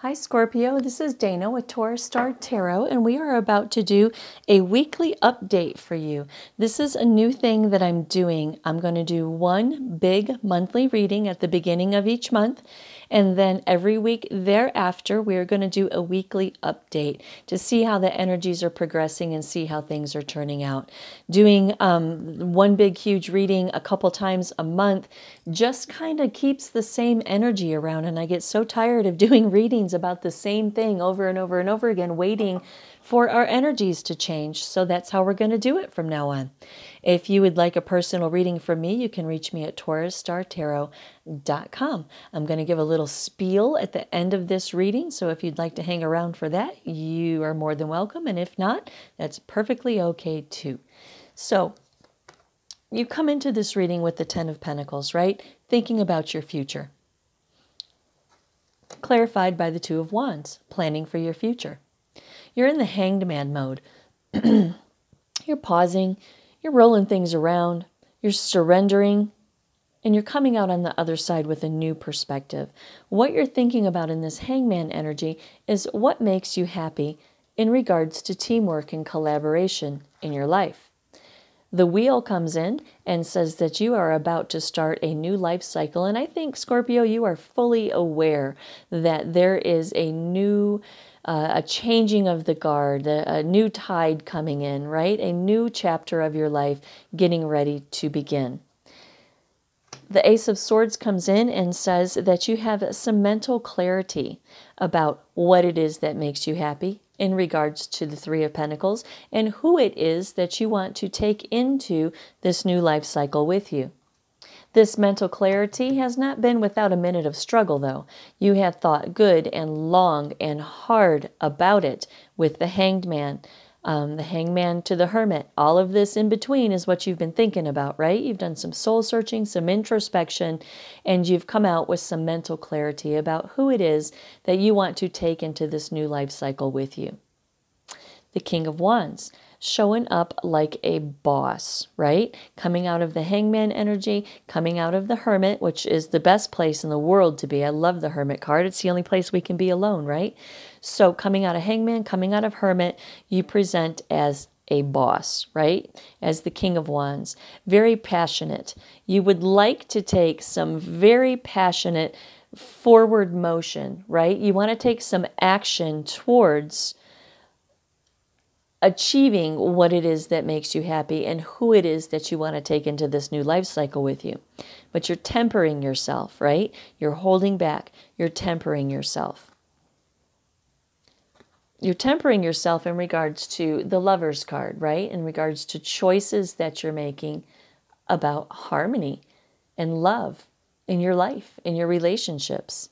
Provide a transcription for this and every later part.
Hi Scorpio, this is Dana with Taurus Star Tarot, and we are about to do a weekly update for you. This is a new thing that I'm doing. I'm going to do one big monthly reading at the beginning of each month, and then every week thereafter we are going to do a weekly update to see how the energies are progressing and see how things are turning out. Doing one big huge reading a couple times a month just kind of keeps the same energy around, and I get so tired of doing readings about the same thing over and over and over again, waiting for our energies to change. So that's how we're going to do it from now on. If you would like a personal reading from me, you can reach me at TaurusStarTarot.com. I'm going to give a little spiel at the end of this reading, so if you'd like to hang around for that, you are more than welcome, and if not, that's perfectly okay too. So you come into this reading with the Ten of Pentacles, right? Thinking about your future. Clarified by the Two of Wands, planning for your future. You're in the Hanged Man mode. You're pausing, you're rolling things around, you're surrendering, and you're coming out on the other side with a new perspective. What you're thinking about in this Hanged Man energy is what makes you happy in regards to teamwork and collaboration in your life. The Wheel comes in and says that you are about to start a new life cycle. And I think, Scorpio, you are fully aware that there is a new, a changing of the guard, a new tide coming in, right? A new chapter of your life getting ready to begin. The Ace of Swords comes in and says that you have some mental clarity about what it is that makes you happy in regards to the Three of Pentacles and who it is that you want to take into this new life cycle with you. This mental clarity has not been without a minute of struggle, though. You have thought good and long and hard about it with the Hanged Man. The Hangman to the Hermit. All of this in between is what you've been thinking about, right? You've done some soul searching, some introspection, and you've come out with some mental clarity about who it is that you want to take into this new life cycle with you. The King of Wands, showing up like a boss, right? Coming out of the Hangman energy, coming out of the Hermit, which is the best place in the world to be. I love the Hermit card. It's the only place we can be alone, right? So coming out of Hangman, coming out of Hermit, you present as a boss, right? As the King of Wands. Very passionate. You would like to take some very passionate forward motion, right? You want to take some action towards achieving what it is that makes you happy and who it is that you want to take into this new life cycle with you. But you're tempering yourself, right? You're holding back. You're tempering yourself. You're tempering yourself in regards to the Lovers card, right? In regards to choices that you're making about harmony and love in your life, in your relationships.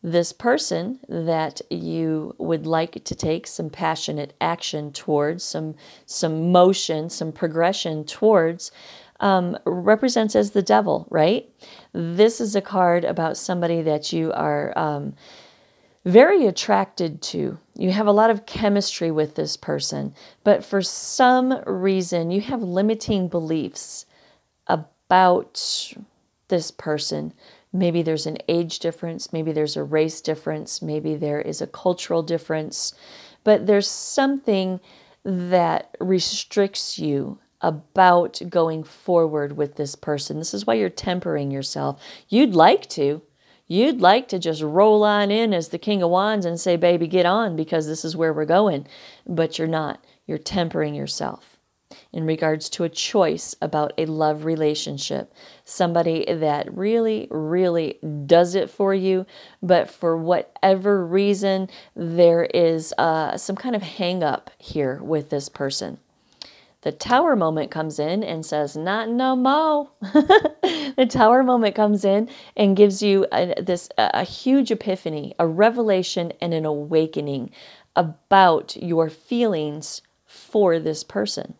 This person that you would like to take some passionate action towards, some motion, some progression towards, represents as the Devil, right? This is a card about somebody that you are very attracted to. You have a lot of chemistry with this person, but for some reason you have limiting beliefs about this person. Maybe there's an age difference, maybe there's a race difference, maybe there is a cultural difference, but there's something that restricts you about going forward with this person. This is why you're tempering yourself. You'd like to just roll on in as the King of Wands and say, baby, get on, because this is where we're going, but you're not. You're tempering yourself in regards to a choice about a love relationship. Somebody that really, really does it for you, but for whatever reason, there is some kind of hang-up here with this person. The Tower moment comes in and says, not no mo. The Tower moment comes in and gives you a huge epiphany, a revelation, and an awakening about your feelings for this person.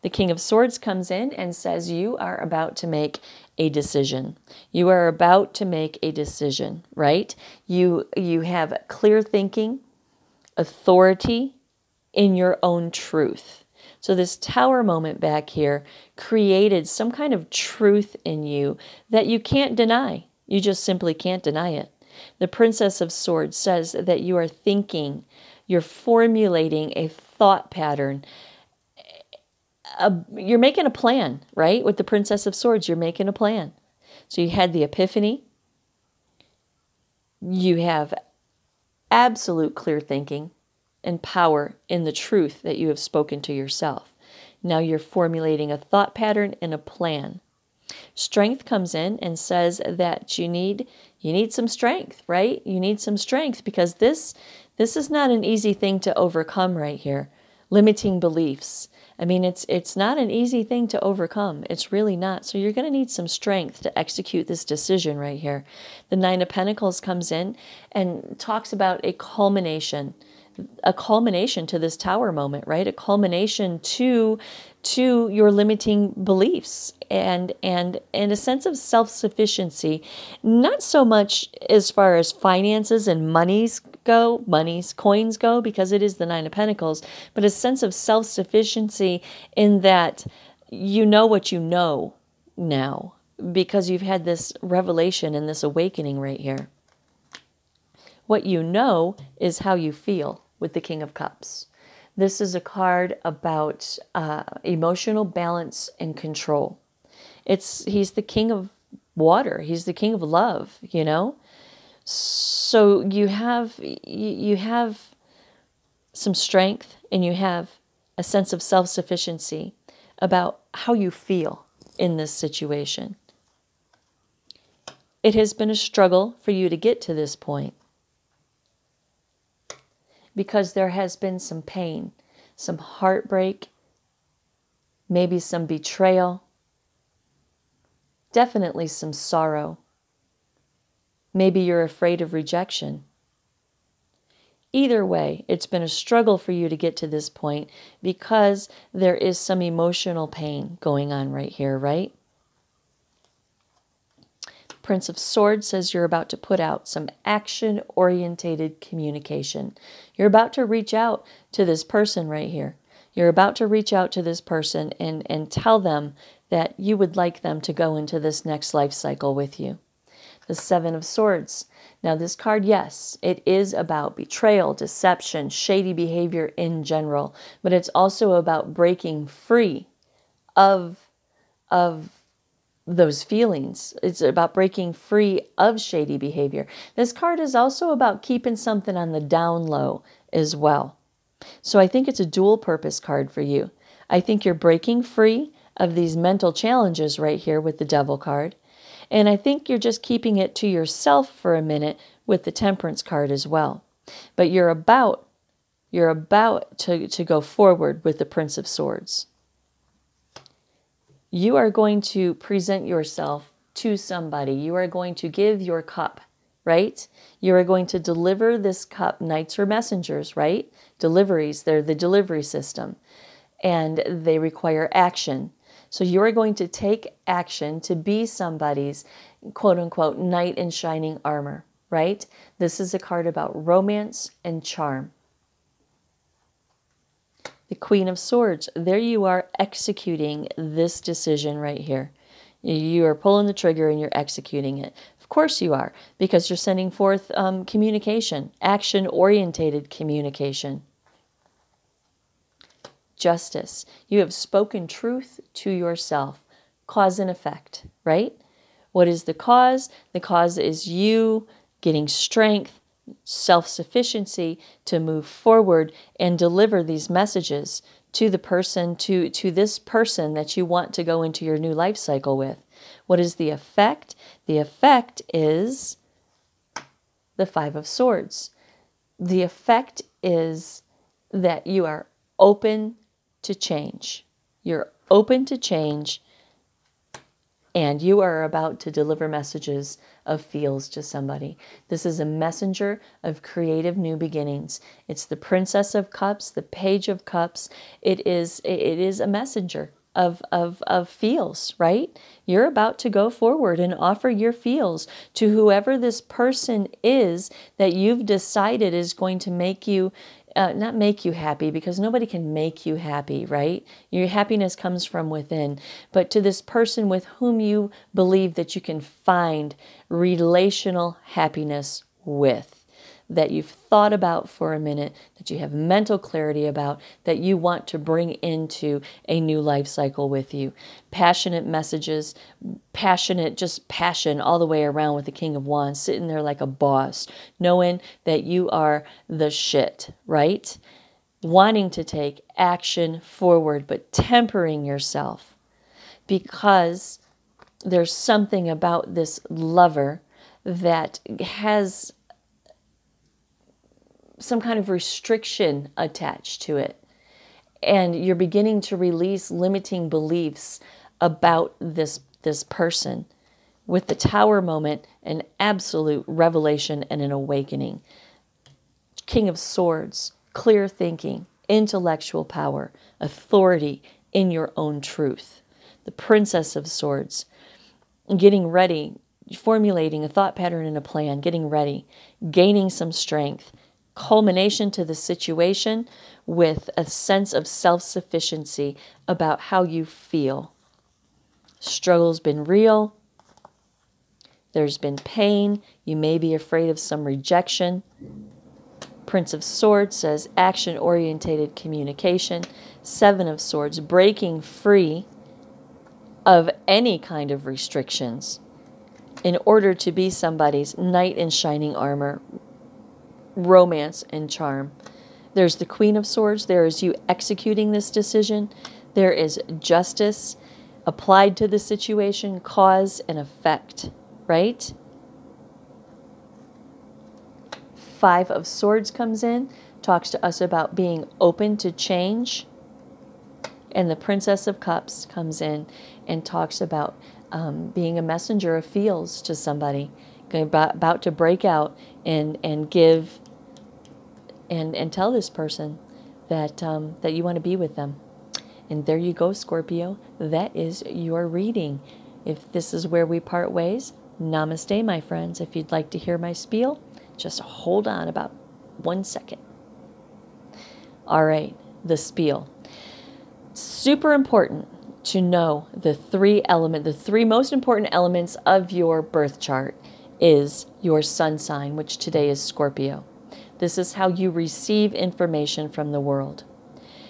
The King of Swords comes in and says you are about to make a decision. You are about to make a decision, right? You have clear thinking, authority in your own truth. So this Tower moment back here created some kind of truth in you that you can't deny. You just simply can't deny it. The Princess of Swords says that you are thinking, you're formulating a thought pattern. You're making a plan, right? With the Princess of Swords, you're making a plan. So you had the epiphany. You have absolute clear thinking and power in the truth that you have spoken to yourself. Now you're formulating a thought pattern and a plan. Strength comes in and says that you need some strength, right? You need some strength because this is not an easy thing to overcome right here. Limiting beliefs. I mean, it's not an easy thing to overcome. It's really not. So you're going to need some strength to execute this decision right here. The Nine of Pentacles comes in and talks about a culmination to this Tower moment, right? A culmination to your limiting beliefs and a sense of self-sufficiency, not so much as far as finances and coins go, because it is the Nine of Pentacles, but a sense of self-sufficiency in that you know what you know now because you've had this revelation and this awakening right here. What you know is how you feel with the King of Cups. This is a card about emotional balance and control. He's the king of water. He's the king of love, you know? So you have some strength and you have a sense of self-sufficiency about how you feel in this situation. It has been a struggle for you to get to this point, because there has been some pain, some heartbreak, maybe some betrayal, definitely some sorrow. Maybe you're afraid of rejection. Either way, it's been a struggle for you to get to this point because there is some emotional pain going on right here, right? Prince of Swords says you're about to put out some action-orientated communication. You're about to reach out to this person right here. You're about to reach out to this person and tell them that you would like them to go into this next life cycle with you. The Seven of Swords. Now this card, yes, it is about betrayal, deception, shady behavior in general, but it's also about breaking free of those feelings. It's about breaking free of shady behavior. This card is also about keeping something on the down low as well. So I think it's a dual purpose card for you. I think you're breaking free of these mental challenges right here with the Devil card. And I think you're just keeping it to yourself for a minute with the Temperance card as well. But you're about to go forward with the Prince of Swords. You are going to present yourself to somebody. You are going to give your cup, right? You are going to deliver this cup. Knights are messengers, right? Deliveries, they're the delivery system. And they require action. So you are going to take action to be somebody's, quote unquote, knight in shining armor, right? This is a card about romance and charm. The Queen of Swords, there you are executing this decision right here. You are pulling the trigger and you're executing it. Of course you are, because you're sending forth communication, action-orientated communication. Justice, you have spoken truth to yourself. Cause and effect, right? What is the cause? The cause is you getting strength, self-sufficiency to move forward and deliver these messages to the person, to this person that you want to go into your new life cycle with. What is the effect? The effect is the Five of Swords. The effect is that you are open to change. You're open to change and you are about to deliver messages of feels to somebody. This is a messenger of creative new beginnings. It's the Princess of Cups, the Page of Cups. It is a messenger of feels, right? You're about to go forward and offer your feels to whoever this person is that you've decided is going to make you, not make you happy, because nobody can make you happy, right? Your happiness comes from within. But to this person with whom you believe that you can find relational happiness with, that you've thought about for a minute, that you have mental clarity about, that you want to bring into a new life cycle with you. Passionate messages, passionate, just passion all the way around with the King of Wands, sitting there like a boss, knowing that you are the shit, right? Wanting to take action forward, but tempering yourself because there's something about this lover that has some kind of restriction attached to it. And you're beginning to release limiting beliefs about this person. With the Tower moment, an absolute revelation and an awakening. King of Swords, clear thinking, intellectual power, authority in your own truth. The Princess of Swords, getting ready, formulating a thought pattern and a plan, getting ready, gaining some strength, culmination to the situation with a sense of self-sufficiency about how you feel. Struggle's been real. There's been pain. You may be afraid of some rejection. Prince of Swords says action-orientated communication. Seven of Swords, breaking free of any kind of restrictions in order to be somebody's knight in shining armor. Romance and charm. There's the Queen of Swords. There is you executing this decision. There is justice applied to the situation, cause and effect, right? Five of Swords comes in, talks to us about being open to change. And the Princess of Cups comes in and talks about being a messenger of feels to somebody, about to break out and give and tell this person that that you want to be with them. And there you go, Scorpio. That is your reading. If this is where we part ways, namaste, my friends. If you'd like to hear my spiel, just hold on about 1 second. All right, the spiel. Super important to know the three most important elements of your birth chart is your sun sign, which today is Scorpio. This is how you receive information from the world.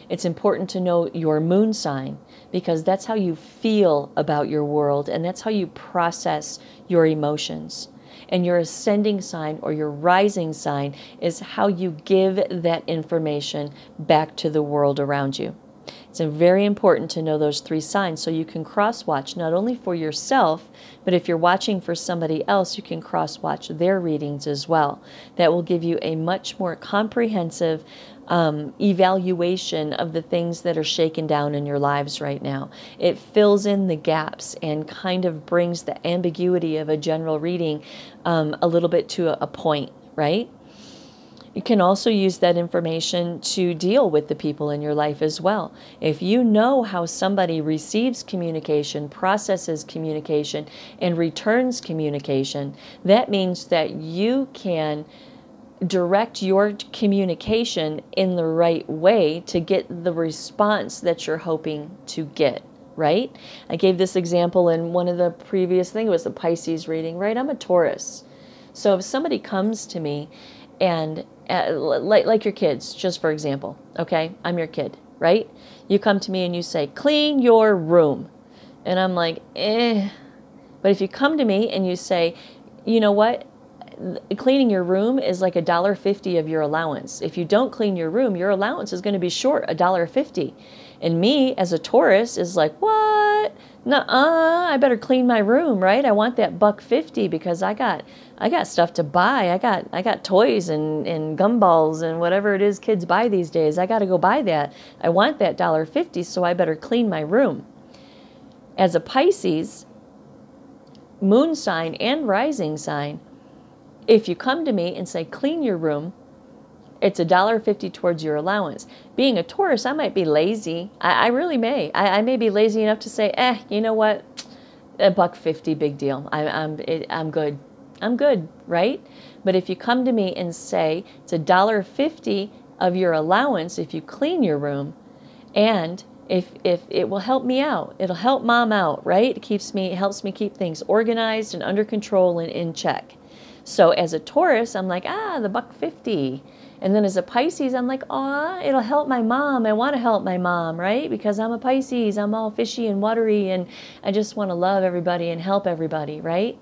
It's important to know your moon sign because that's how you feel about your world and that's how you process your emotions. And your ascending sign or your rising sign is how you give that information back to the world around you. It's very important to know those three signs so you can cross-watch not only for yourself, but if you're watching for somebody else, you can cross-watch their readings as well. That will give you a much more comprehensive evaluation of the things that are shaken down in your lives right now. It fills in the gaps and kind of brings the ambiguity of a general reading a little bit to a point, right? You can also use that information to deal with the people in your life as well. If you know how somebody receives communication, processes communication, and returns communication, that means that you can direct your communication in the right way to get the response that you're hoping to get, right? I gave this example in one of the previous things. It was the Pisces reading, right? I'm a Taurus. So if somebody comes to me and like your kids, just for example, okay? I'm your kid, right? You come to me and you say, clean your room. And I'm like, eh. But if you come to me and you say, you know what? Cleaning your room is like $1.50 of your allowance. If you don't clean your room, your allowance is going to be short $1.50. And me as a Taurus is like, what? Nuh-uh, I better clean my room, right? I want that $1.50 because I got stuff to buy. I got toys and gumballs and whatever it is kids buy these days. I got to go buy that. I want that $1.50, so I better clean my room. As a Pisces, moon sign and rising sign, if you come to me and say, clean your room, it's $1.50 towards your allowance. Being a Taurus, I might be lazy. I really may. I may be lazy enough to say, eh, you know what? $1.50, big deal. I'm good. I'm good, right? But if you come to me and say it's $1.50 of your allowance if you clean your room, and if it will help me out, it'll help mom out, right? It helps me keep things organized and under control and in check. So as a Taurus, I'm like, ah, the $1.50. And then as a Pisces, I'm like, aw, it'll help my mom. I want to help my mom, right? Because I'm a Pisces. I'm all fishy and watery, and I just want to love everybody and help everybody, right?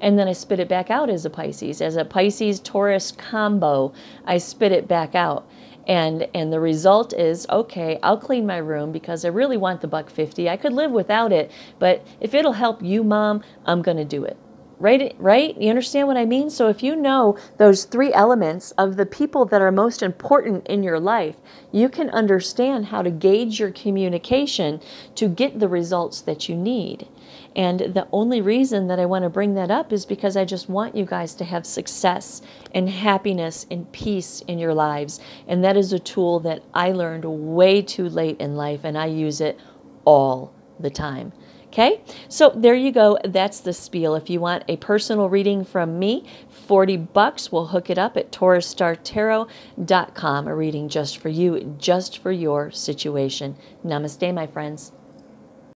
And then I spit it back out as a Pisces. As a Pisces-Taurus combo, I spit it back out. And the result is, okay, I'll clean my room because I really want the $1.50. I could live without it, but if it'll help you, Mom, I'm going to do it. Right? You understand what I mean? So if you know those three elements of the people that are most important in your life, you can understand how to gauge your communication to get the results that you need. And the only reason that I want to bring that up is because I just want you guys to have success and happiness and peace in your lives. And that is a tool that I learned way too late in life, and I use it all the time. Okay, so there you go. That's the spiel. If you want a personal reading from me, $40. We'll hook it up at taurusstartarot.com. A reading just for you, just for your situation. Namaste, my friends.